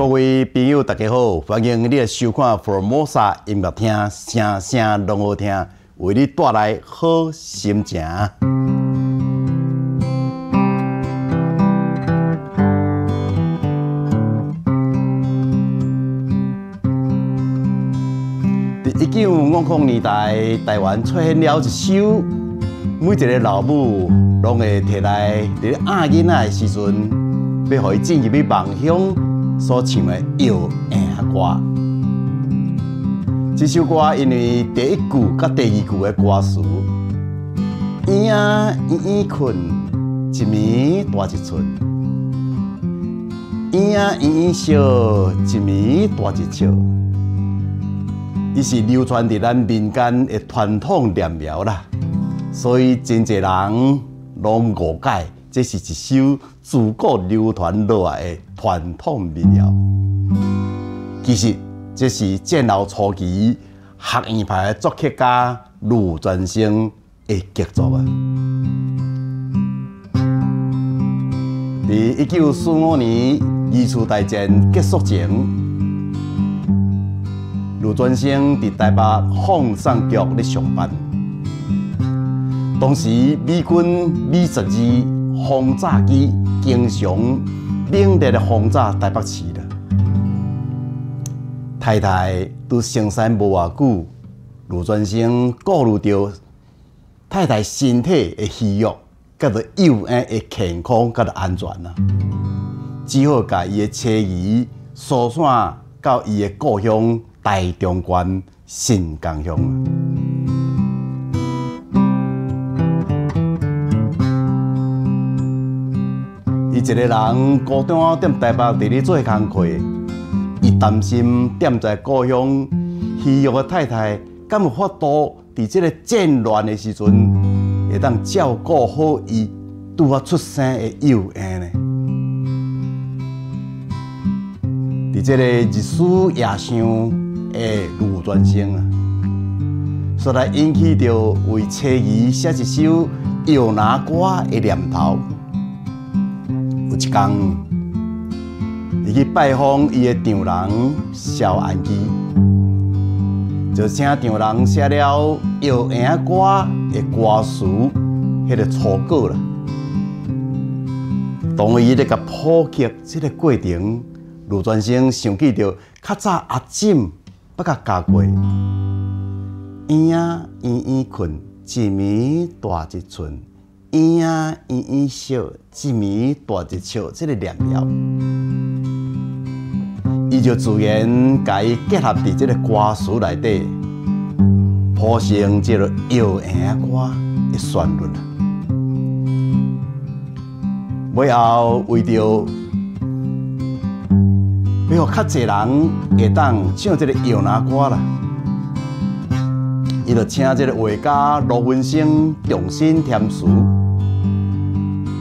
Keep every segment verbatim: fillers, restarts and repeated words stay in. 各位朋友，大家好，欢迎你来收看 Formosa 音乐厅，声声拢好听，为你带来好心情。伫一九五零年代，台湾出现了一首，每一个老母拢会摕来伫教囡仔的时阵，要互伊进入去梦乡。 所唱的《搖影歌》，这首歌因为第一句甲第二句的歌词，影啊影影困，一暝大一寸；影啊影影笑，一暝大一笑。伊是流传伫咱民间的传统念谣啦，所以真侪人拢误解。 这是一首自古流传落来的传统民谣。其实，这是建校初期学院派的作曲家陆全生的杰作啊！在一九四五年二次大战结束前，陆全生在台北放送局咧上班。当时美军美十二。 轰炸机经常猛烈地轰炸台北市了。太太在生产无偌久，陆全生顾虑到太太身体的虚弱，甲着幼婴的健康，甲着安全啊，只好甲伊的妻儿疏散到伊的故乡台中县新港乡。 一个人孤单啊，踮台北伫咧做工课，伊担心踮在故乡虚弱的太太，敢有法度伫即个战乱的时阵，会当照顾好伊拄啊出生的幼婴呢？伫即个日思夜想的陆全生啊，煞来引起着为妻儿写一首摇篮歌的念头。 有一天，伊去拜访伊的丈人萧安基，就请丈人写了《搖影歌》的歌词，迄个初稿啦。当伊咧甲谱曲即个过程，陆全生想起着较早阿婶捌甲教过，影啊影影困，一暝大一寸。 咿呀咿咿笑，一暝大一笑，这个念谣，伊就自然甲伊结合伫这个歌词内底，谱成这个《搖影歌》的旋律啦。尾后为着要互较侪人会当唱这个《搖籃歌》啦，伊就请这个画家卢文生重新填词。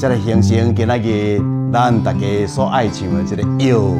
才来形成今仔日咱大家所爱唱的这个《搖影歌》。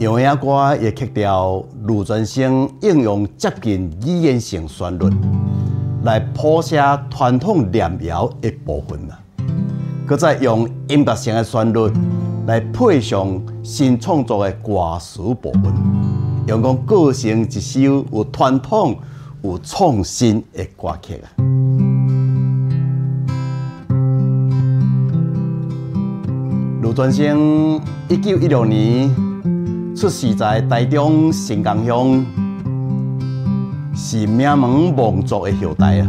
用野歌的曲调，陆全生应用接近语言性旋律来谱写传统念谣的部分啦，佮再用音乐性的旋律来配上新创作的歌词部分，用讲构成一首有传统、有创新的歌曲啊。 陆全生一九一六年出世在台中新港乡，是名门望族的后代啊。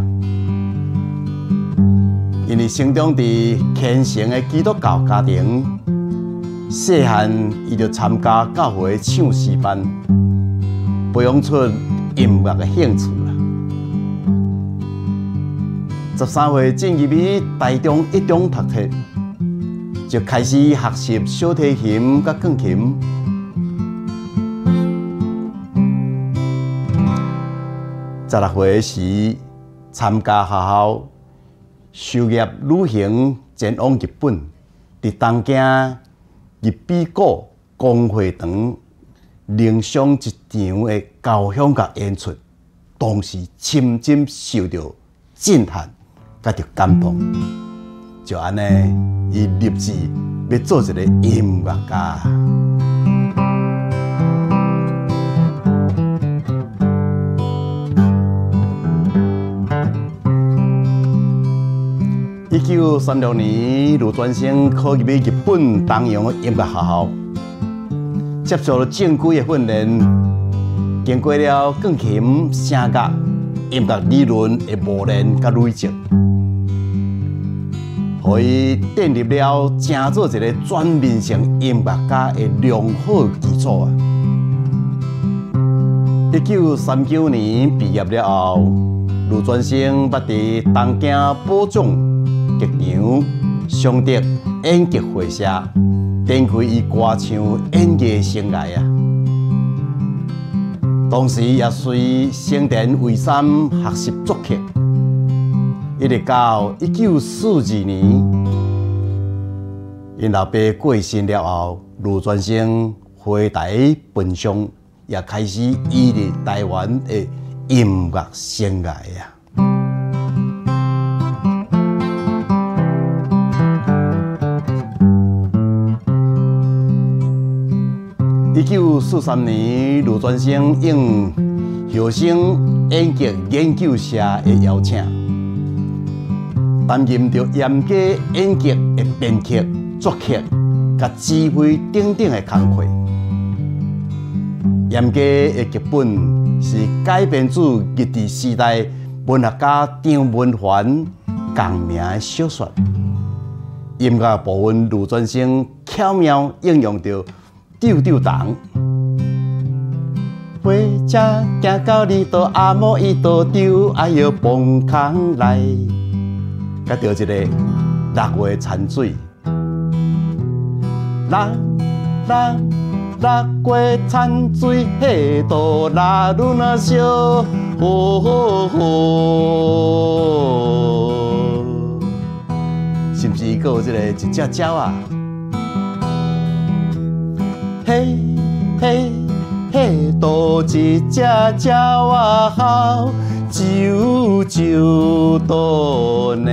因为生长伫虔诚的基督教家庭，细汉伊就参加教会的唱诗班，培养出音乐的兴趣啦。十三岁进入去台中一中读册。 就开始学习小提琴甲钢琴。十六岁时参加学校修业旅行，前往日本，伫东京日比谷公会堂领赏一场的交响乐演出，当时深深受到震撼，甲着感动。 就安尼，伊立志要做一个音乐家。一九三六年，陆全生考入日本东洋的音乐学校，接受了正规的训练，经过了钢琴、声乐、音乐理论的磨练甲累积。 互伊建立了成做一个全面性音乐家的良好基础啊！一九三九年毕业了后，陆全生捌伫东京宝冢剧场、上德演剧会社展开伊歌唱演艺生涯啊！同时也随成田惠三学习作曲。 一直到一九四二年，因老爸过身了后，陆全生回台奔丧，也开始伊犁台湾的音乐生涯啊。一九四三年，陆全生应后生演剧研究社的邀请。 担任着严格演剧的编剧、作曲、甲指挥等等的工作。严格的剧本是改编自日治时代文学家张文环同名的小说。音乐部分，陆全生巧妙应用着吊吊童。回家行到你倒阿母伊倒丢，哎呦蹦空来。 甲着一个六月田水，啦啦六月田水，嘿，都拉路那烧，吼吼吼，是不是？佫有这个一只鸟啊？嘿嘿嘿，都一只鸟啊，好。 啾啾多呢，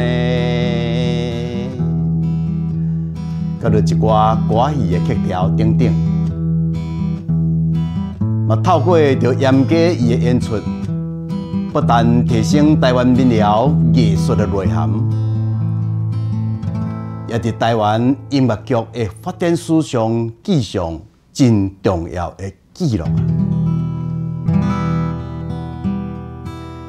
佮着一寡歌戏的曲调等等，嘛透过着严格伊的演出，不但提升台湾民谣艺术的内涵，也伫台湾音乐剧的发展史上记上真重要的记录。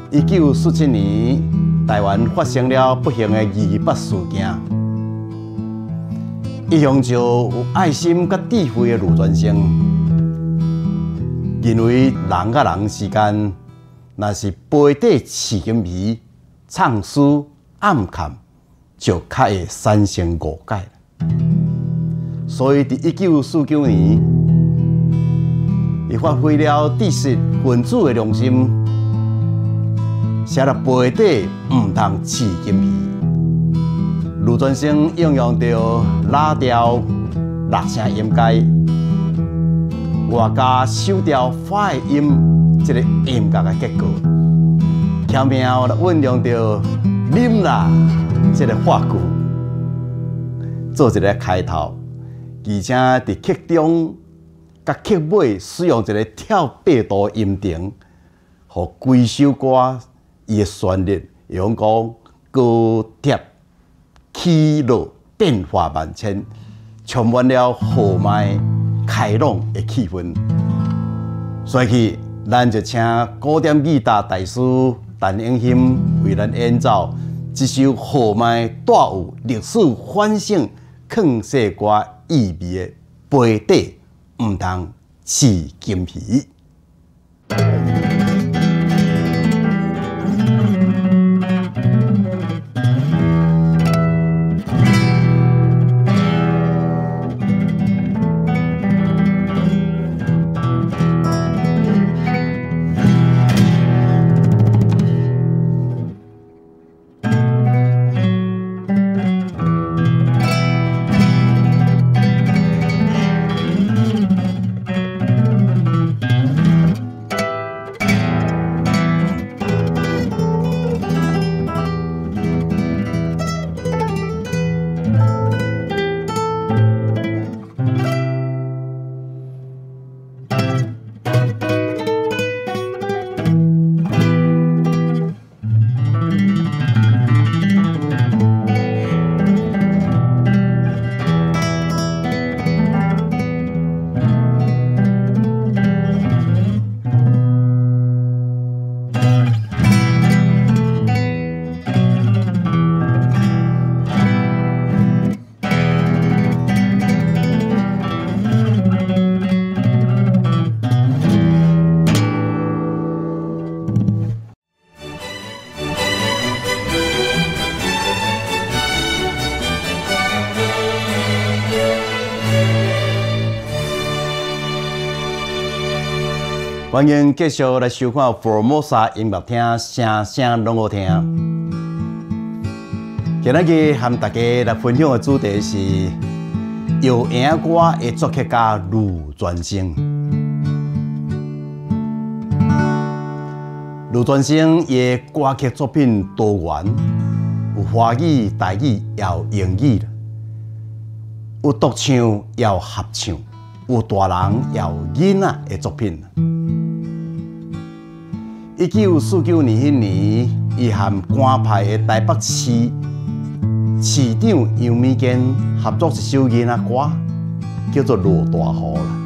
一九四七年，台湾发生了不幸的二二八事件。一向就有爱心甲智慧的陆全生，认为人甲人之间，若是杯底饲金鱼，藏私暗藏，就较会产生误解。所以，伫一九四九年，伊发挥了知识分子的良心。 写了杯底唔通饲金鱼。陆全生应用着拉调、六声音阶、外加收掉发的音，这个音乐的结构，巧妙地运用到啉啦这个话句，做一个开头，而且伫曲中甲曲尾使用一个跳八度音程，互整首歌伊的旋律用讲高低起落变化万千，充满了豪迈开朗的气氛。所以，咱就请古典吉他大师陈英钦为咱演奏这首豪迈带有历史反省、藏世歌意味的《杯底毋通是金鱼》。欢迎继续来收看《福摩沙音乐厅》，声声拢好听。今日和大家来分享的主题是摇影歌的作曲家卢全生。卢全生的歌曲作品多元，有华语、台语，也有英语，有独唱，也有合唱，有大人，也有囡仔的作品。一九四九年迄年，伊和官派的台北市市长杨美娟合作一首囡仔歌，叫做《落大雨》啦。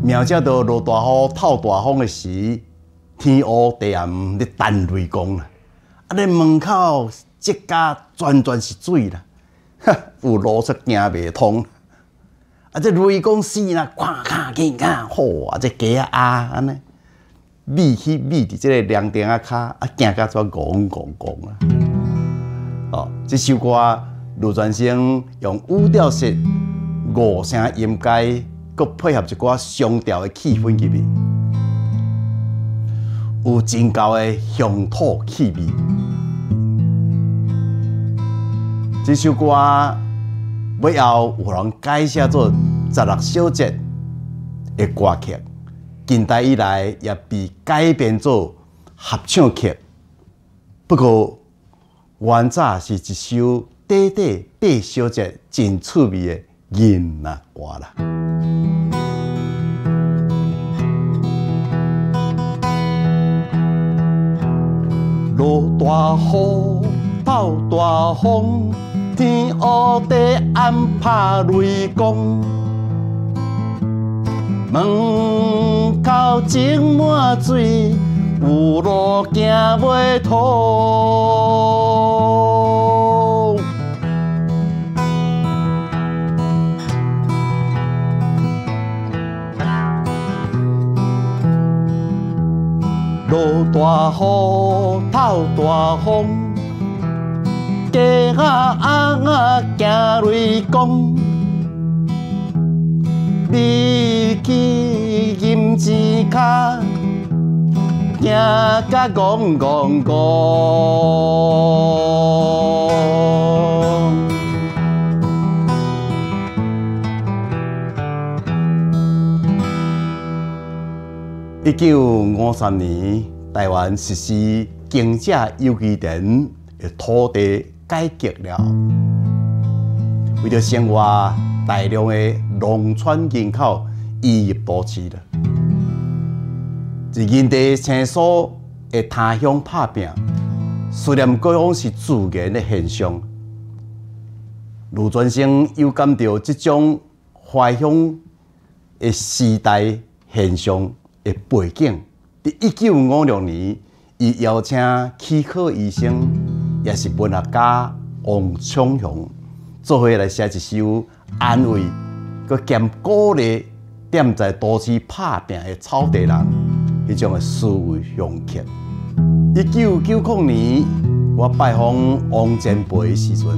描写到落大雨、透大风的时，天乌地暗，咧等雷公啦。啊，咧门口积甲全全是水啦，哈，有路煞行袂通。啊，这雷公死啦，看看见看，吼啊，这鸡啊安尼。米去米伫即个凉亭啊，骹啊，行到遮戆戆戆啊！哦，这首歌卢全生用五调式、五声音阶，佮配合一寡上调的气氛入去，有真高的乡土气味。这首歌尾后有人改写做十六小节的歌曲。近代以来也被改编做合唱曲，不过原早是一首短短八小节真趣味的囡仔歌啦。落大雨，透大风，天乌地暗，拍雷公。门口井满水，有路行袂通。落大雨，透大风，鸡仔翁仔行雷公。你去金钱卡，行到戆戆戆。一九五三年，台湾实施耕者有其田的土地改革了。为了生活，大量的农村人口移入都市了。在人地清扫的他乡打拼，思念故乡是自然的现象。 卢全生有感到这种怀乡的时代现象的背景。在一九五六年，伊邀请齿科医生，也是文学家王昌雄，做伙来写一首安慰，佮兼鼓励踮在都市打拼的草地人迄种的思维乡刻。一九九零年，我拜访王前辈时阵。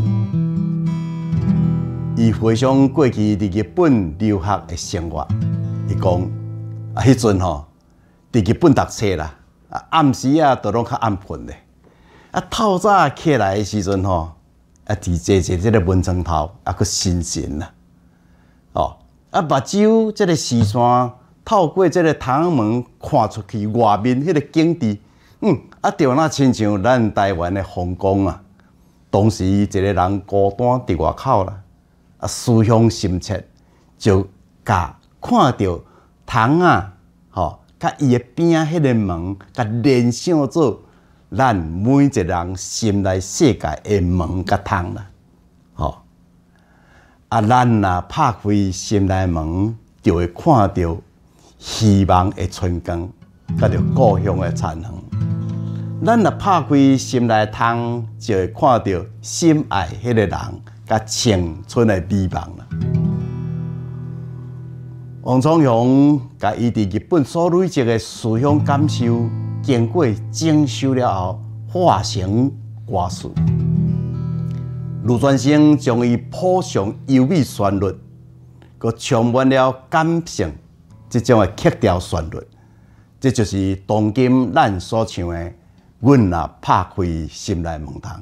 伊回想过去伫日本留学的生活，伊讲啊，迄阵吼，伫日本读册啦，啊，暗时啊都拢较暗困咧，啊，透早起来的时阵吼，啊，伫坐坐即个蚊帐头，啊，佫新鲜啦，哦，啊，目睭即个视线透过即个窗门看出去外面迄个景致，嗯，啊，就那亲像咱台湾的风光啊，当时一个人孤单伫外口啦。 啊，思乡心切，就甲看到窗啊，吼，甲伊个边啊，迄个门，甲联想做咱每一个人心内世界个门甲窗啦，吼。啊，咱若拍开心内门，就会看到希望个春光，甲着故乡个田园。咱若拍开心内窗，就会看到心爱迄个人。 甲青春的美梦啦。王昌雄甲伊伫日本所累积的思乡感受，经过整修了后，化成歌词。卢全生将伊谱上优美旋律，佮充满了感性，即种的曲调旋律，这就是当今咱所唱的《阮若拍开心内门窗》。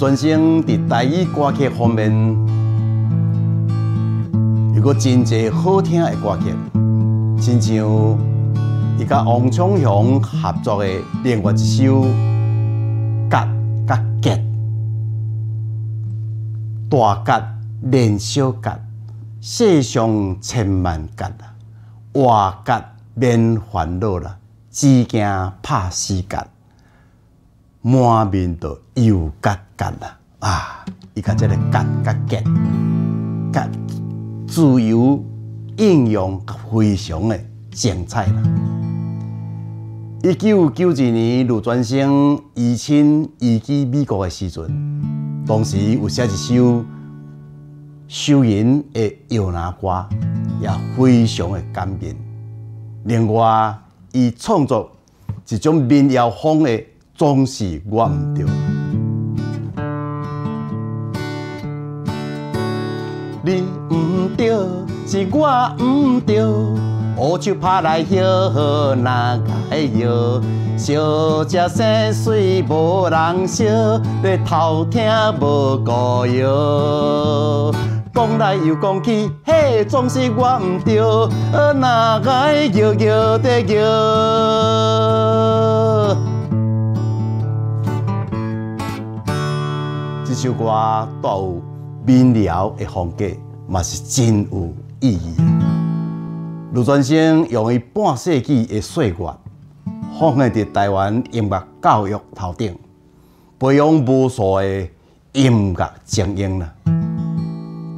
全生伫台语歌曲方面，有阁真侪好听的歌曲，亲像伊甲王昌雄合作的另外一首《角甲结》，大角连小角，世上千万角啦，活角免烦恼啦，只惊拍死角。 满面都油角角啦，啊！伊甲即个角甲结，角自由应用非常的精彩啦。一九九二年，卢全生移亲移居美国的时阵，当时有写一首收银的摇篮歌，也非常的感人。另外，伊创作一种民谣风的。 总是我唔对，你唔对，是我唔对，乌手拍来摇，哪解摇？烧只生水无人烧，咧偷听无故摇。讲来又讲去，嘿，总是我唔对，呃，哪解摇摇地摇？这首歌带有民谣的风格，嘛是真有意义。 陆传生用伊半世纪的岁月，奉献伫台湾音乐教育头顶，培养无数的音乐精英啦。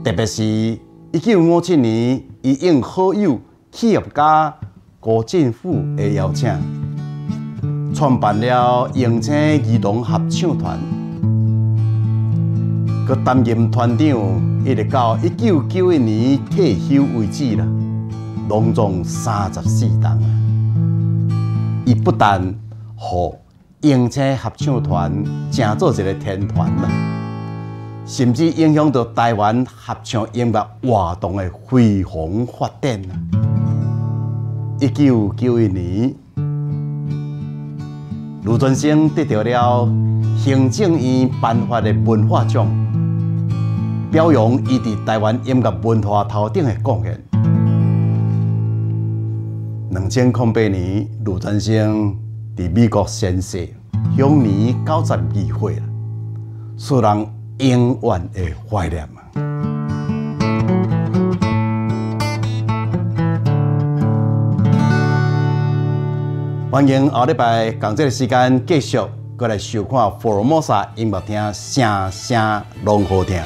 特别是一九五七年，伊应好友企业家郭振富的邀请，创办了永青儿童合唱团，佮担任团长，一直到一九九一年退休为止啦。 拢总三十四档啊！伊不但予英青合唱团成做一个天团啦，甚至影响到台湾合唱音乐活动的辉煌发展啦。一九九一年，陆传生得到了行政院颁发的文化奖，表扬伊伫台湾音乐文化头顶的贡献。 两千零八年，陆传生伫美国宣誓，享年九十二岁啦，使人永远会怀念啊！欢迎后礼拜同这个时间继续过来收看《福尔摩沙音乐厅》，声声拢好听。